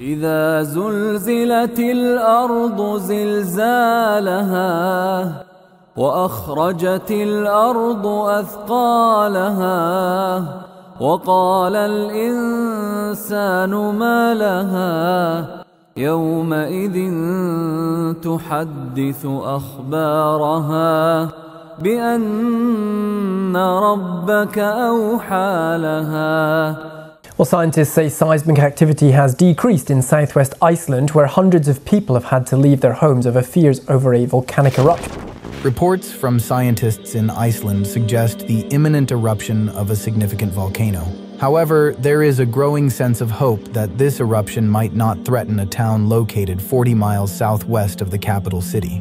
إذا زلزلت الأرض زلزالها وأخرجت الأرض أثقالها وقال الإنسان ما لها يومئذ تحدث أخبارها بأن ربك أوحى لها. Well, scientists say seismic activity has decreased in southwest Iceland, where hundreds of people have had to leave their homes over fears over a volcanic eruption. Reports from scientists in Iceland suggest the imminent eruption of a significant volcano. However, there is a growing sense of hope that this eruption might not threaten a town located 40 miles southwest of the capital city.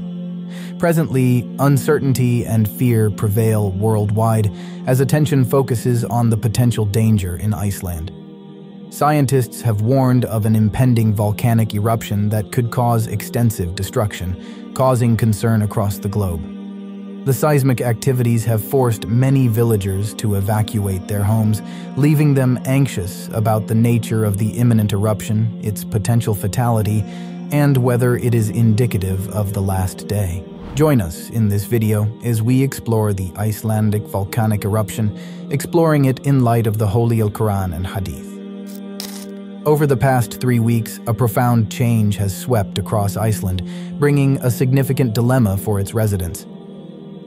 Presently, uncertainty and fear prevail worldwide as attention focuses on the potential danger in Iceland. Scientists have warned of an impending volcanic eruption that could cause extensive destruction, causing concern across the globe. The seismic activities have forced many villagers to evacuate their homes, leaving them anxious about the nature of the imminent eruption, its potential fatality, and whether it is indicative of the last day. Join us in this video as we explore the Icelandic volcanic eruption, exploring it in light of the Holy Al-Quran and Hadith. Over the past 3 weeks, a profound change has swept across Iceland, bringing a significant dilemma for its residents.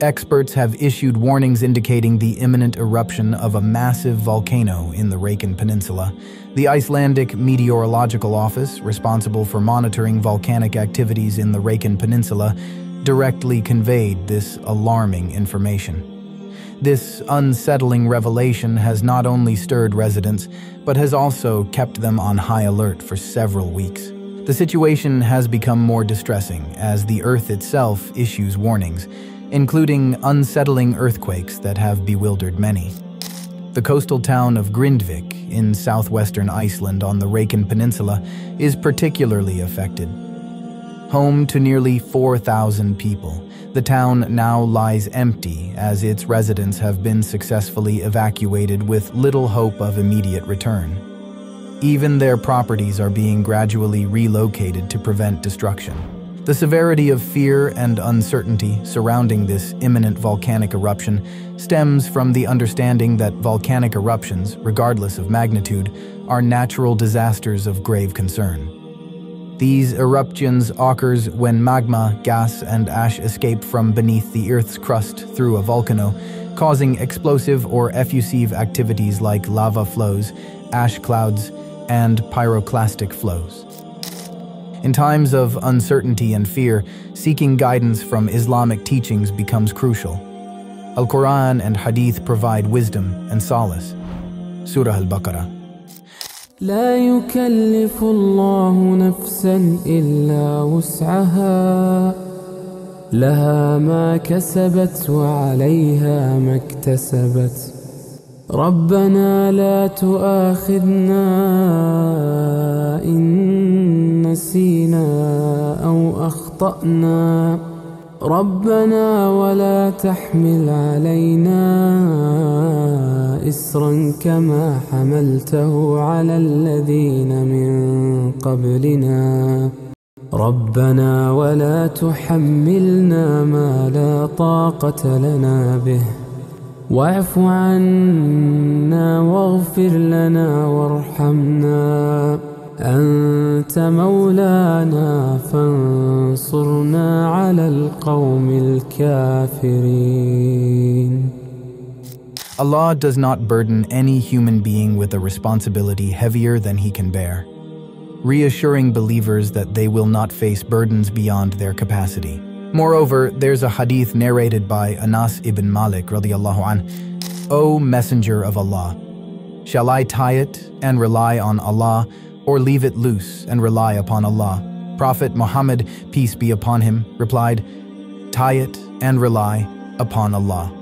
Experts have issued warnings indicating the imminent eruption of a massive volcano in the Reykjanes Peninsula. The Icelandic Meteorological Office, responsible for monitoring volcanic activities in the Reykjanes Peninsula, directly conveyed this alarming information. This unsettling revelation has not only stirred residents, but has also kept them on high alert for several weeks. The situation has become more distressing as the Earth itself issues warnings, including unsettling earthquakes that have bewildered many. The coastal town of Grindavik in southwestern Iceland on the Reykjanes Peninsula is particularly affected. Home to nearly 4,000 people, the town now lies empty as its residents have been successfully evacuated with little hope of immediate return. Even their properties are being gradually relocated to prevent destruction. The severity of fear and uncertainty surrounding this imminent volcanic eruption stems from the understanding that volcanic eruptions, regardless of magnitude, are natural disasters of grave concern. These eruptions occur when magma, gas, and ash escape from beneath the Earth's crust through a volcano, causing explosive or effusive activities like lava flows, ash clouds, and pyroclastic flows. In times of uncertainty and fear, seeking guidance from Islamic teachings becomes crucial. Al-Quran and Hadith provide wisdom and solace. Surah Al-Baqarah. لا يكلف الله نفسا إلا وسعها لها ما كسبت وعليها ما اكتسبت ربنا لا تؤاخذنا إن نسينا أو أخطأنا ربنا ولا تحمل علينا إصرا كما حملته على الذين من قبلنا ربنا ولا تحملنا ما لا طاقة لنا به واعف عنا واغفر لنا وارحمنا أنت مولانا فانصرنا على القوم الكافرين. Allah does not burden any human being with a responsibility heavier than he can bear, reassuring believers that they will not face burdens beyond their capacity. Moreover, there's a hadith narrated by Anas ibn Malik radiallahu anh, O Messenger of Allah, shall I tie it and rely on Allah, or leave it loose and rely upon Allah? Prophet Muhammad, peace be upon him, replied, tie it and rely upon Allah.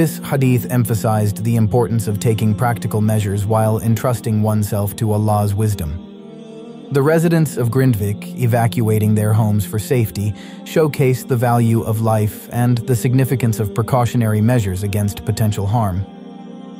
This hadith emphasized the importance of taking practical measures while entrusting oneself to Allah's wisdom. The residents of Grindavik evacuating their homes for safety showcase the value of life and the significance of precautionary measures against potential harm.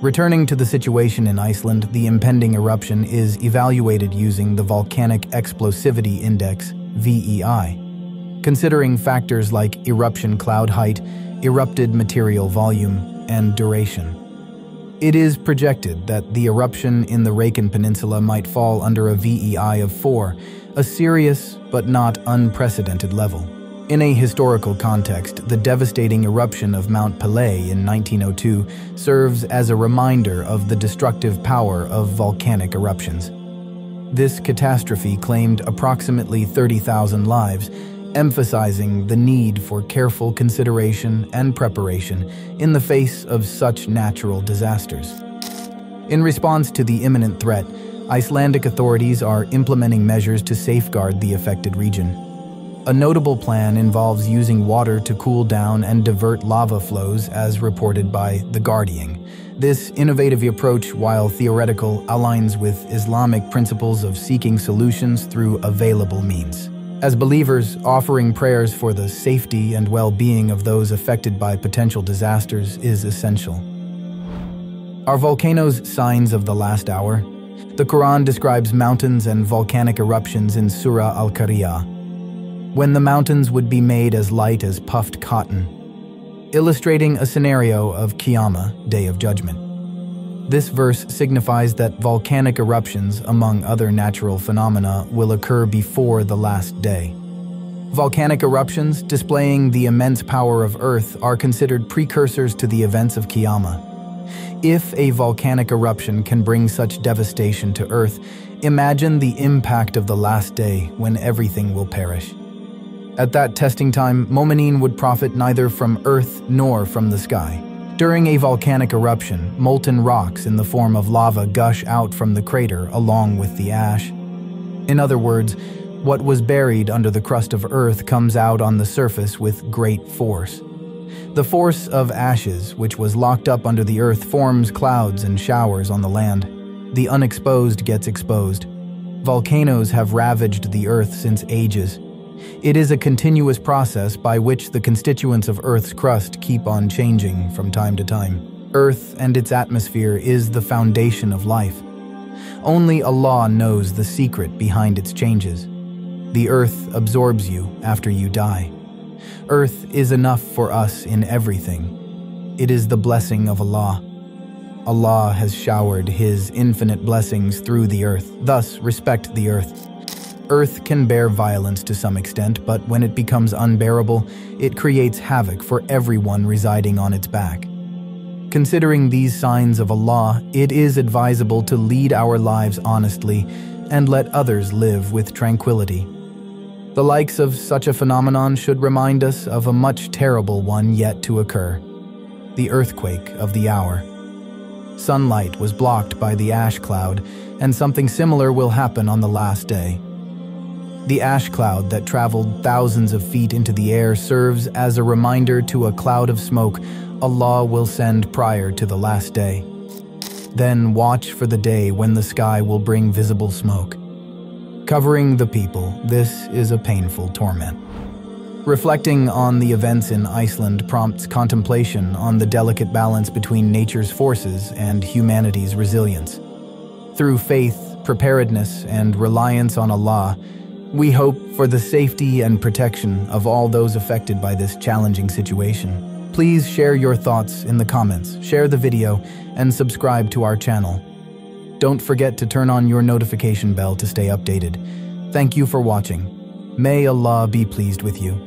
Returning to the situation in Iceland, the impending eruption is evaluated using the Volcanic Explosivity Index, VEI, considering factors like eruption cloud height, erupted material volume, and duration. It is projected that the eruption in the Reykjanes Peninsula might fall under a VEI of 4, a serious but not unprecedented level. In a historical context, the devastating eruption of Mount Pelée in 1902 serves as a reminder of the destructive power of volcanic eruptions. This catastrophe claimed approximately 30,000 lives, emphasizing the need for careful consideration and preparation in the face of such natural disasters. In response to the imminent threat, Icelandic authorities are implementing measures to safeguard the affected region. A notable plan involves using water to cool down and divert lava flows, as reported by The Guardian. This innovative approach, while theoretical, aligns with Islamic principles of seeking solutions through available means. As believers, offering prayers for the safety and well-being of those affected by potential disasters is essential. Are volcanoes signs of the last hour? The Quran describes mountains and volcanic eruptions in Surah Al-Qariyah, when the mountains would be made as light as puffed cotton, illustrating a scenario of Qiyama, Day of Judgment. This verse signifies that volcanic eruptions, among other natural phenomena, will occur before the last day. Volcanic eruptions, displaying the immense power of Earth, are considered precursors to the events of Qiyama. If a volcanic eruption can bring such devastation to Earth, imagine the impact of the last day when everything will perish. At that testing time, Momineen would profit neither from earth nor from the sky. During a volcanic eruption, molten rocks in the form of lava gush out from the crater along with the ash. In other words, what was buried under the crust of earth comes out on the surface with great force. The force of ashes, which was locked up under the earth, forms clouds and showers on the land. The unexposed gets exposed. Volcanoes have ravaged the earth since ages. It is a continuous process by which the constituents of Earth's crust keep on changing from time to time. Earth and its atmosphere is the foundation of life. Only Allah knows the secret behind its changes. The Earth absorbs you after you die. Earth is enough for us in everything. It is the blessing of Allah. Allah has showered His infinite blessings through the Earth. Thus, respect the Earth. Earth can bear violence to some extent, but when it becomes unbearable, it creates havoc for everyone residing on its back. Considering these signs of Allah, it is advisable to lead our lives honestly and let others live with tranquility. The likes of such a phenomenon should remind us of a much terrible one yet to occur: the earthquake of the hour. Sunlight was blocked by the ash cloud, and something similar will happen on the last day. The ash cloud that traveled thousands of feet into the air serves as a reminder to a cloud of smoke Allah will send prior to the last day. Then watch for the day when the sky will bring visible smoke, covering the people. This is a painful torment. Reflecting on the events in Iceland prompts contemplation on the delicate balance between nature's forces and humanity's resilience. Through faith, preparedness, and reliance on Allah, we hope for the safety and protection of all those affected by this challenging situation. Please share your thoughts in the comments, share the video, and subscribe to our channel. Don't forget to turn on your notification bell to stay updated. Thank you for watching. May Allah be pleased with you.